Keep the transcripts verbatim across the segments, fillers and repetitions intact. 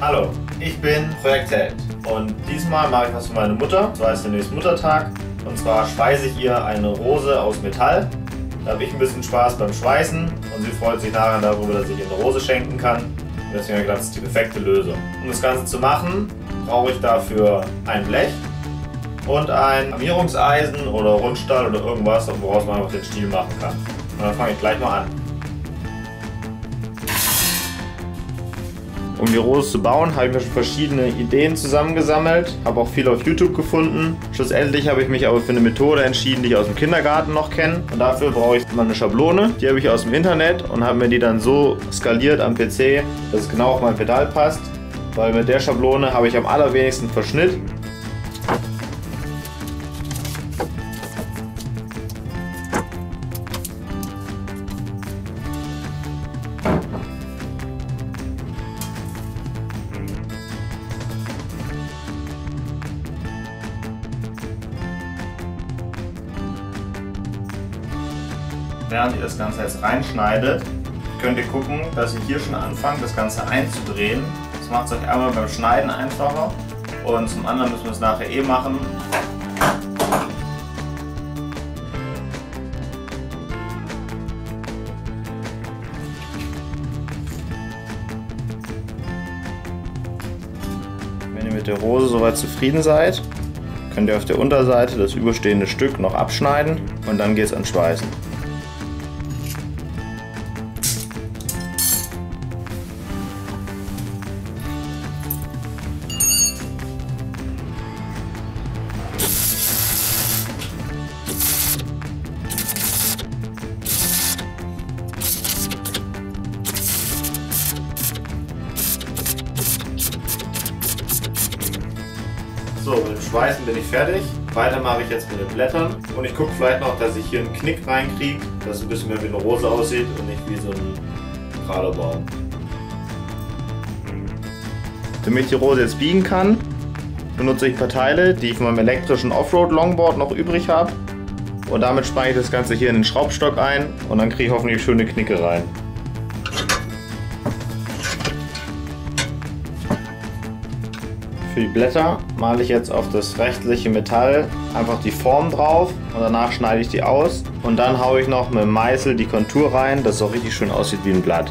Hallo, ich bin Projekt Held und diesmal mache ich was für meine Mutter. So heißt demnächst Muttertag und zwar schweiße ich ihr eine Rose aus Metall. Da habe ich ein bisschen Spaß beim Schweißen und sie freut sich nachher darüber, dass ich ihr eine Rose schenken kann. Und deswegen habe ich gedacht, das ist die perfekte Lösung. Um das Ganze zu machen, brauche ich dafür ein Blech und ein Armierungseisen oder Rundstahl oder irgendwas, woraus man auch den Stiel machen kann. Und dann fange ich gleich mal an. Um die Rose zu bauen, habe ich mir schon verschiedene Ideen zusammengesammelt, habe auch viel auf YouTube gefunden. Schlussendlich habe ich mich aber für eine Methode entschieden, die ich aus dem Kindergarten noch kenne. Und dafür brauche ich mal eine Schablone, die habe ich aus dem Internet und habe mir die dann so skaliert am P C, dass es genau auf mein Pedal passt. Weil mit der Schablone habe ich am allerwenigsten Verschnitt. Während ihr das Ganze jetzt reinschneidet, könnt ihr gucken, dass ihr hier schon anfangt, das Ganze einzudrehen. Das macht es euch einmal beim Schneiden einfacher und zum anderen müssen wir es nachher eh machen. Wenn ihr mit der Rose soweit zufrieden seid, könnt ihr auf der Unterseite das überstehende Stück noch abschneiden und dann geht es ans Schweißen. So, mit dem Schweißen bin ich fertig. Weiter mache ich jetzt mit den Blättern und ich gucke vielleicht noch, dass ich hier einen Knick reinkriege, dass es ein bisschen mehr wie eine Rose aussieht und nicht wie so ein gerader Baum. Damit ich die Rose jetzt biegen kann, benutze ich ein paar Teile, die ich von meinem elektrischen Offroad-Longboard noch übrig habe und damit spanne ich das Ganze hier in den Schraubstock ein und dann kriege ich hoffentlich schöne Knicke rein. Für die Blätter male ich jetzt auf das restliche Metall einfach die Form drauf und danach schneide ich die aus und dann haue ich noch mit dem Meißel die Kontur rein, dass es auch richtig schön aussieht wie ein Blatt.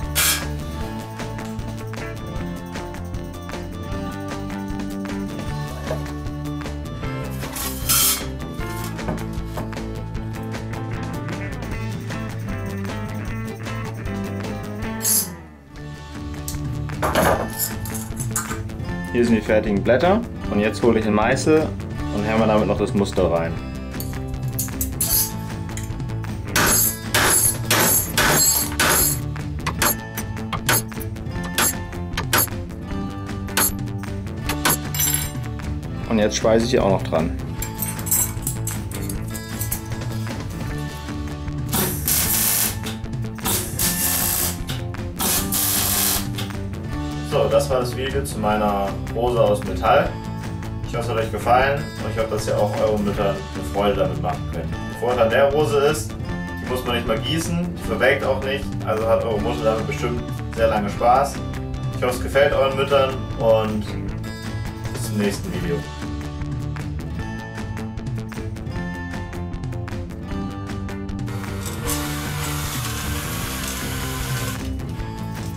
Hier sind die fertigen Blätter und jetzt hole ich den Meißel und hämmer damit noch das Muster rein. Und jetzt schweiße ich hier auch noch dran. So, das war das Video zu meiner Rose aus Metall. Ich hoffe, es hat euch gefallen und ich hoffe, dass ihr auch euren Müttern eine Freude damit machen könnt. Der Vorteil der Rose ist, die muss man nicht mal gießen, die verwelkt auch nicht, also hat eure Mutter damit bestimmt sehr lange Spaß. Ich hoffe, es gefällt euren Müttern und bis zum nächsten Video.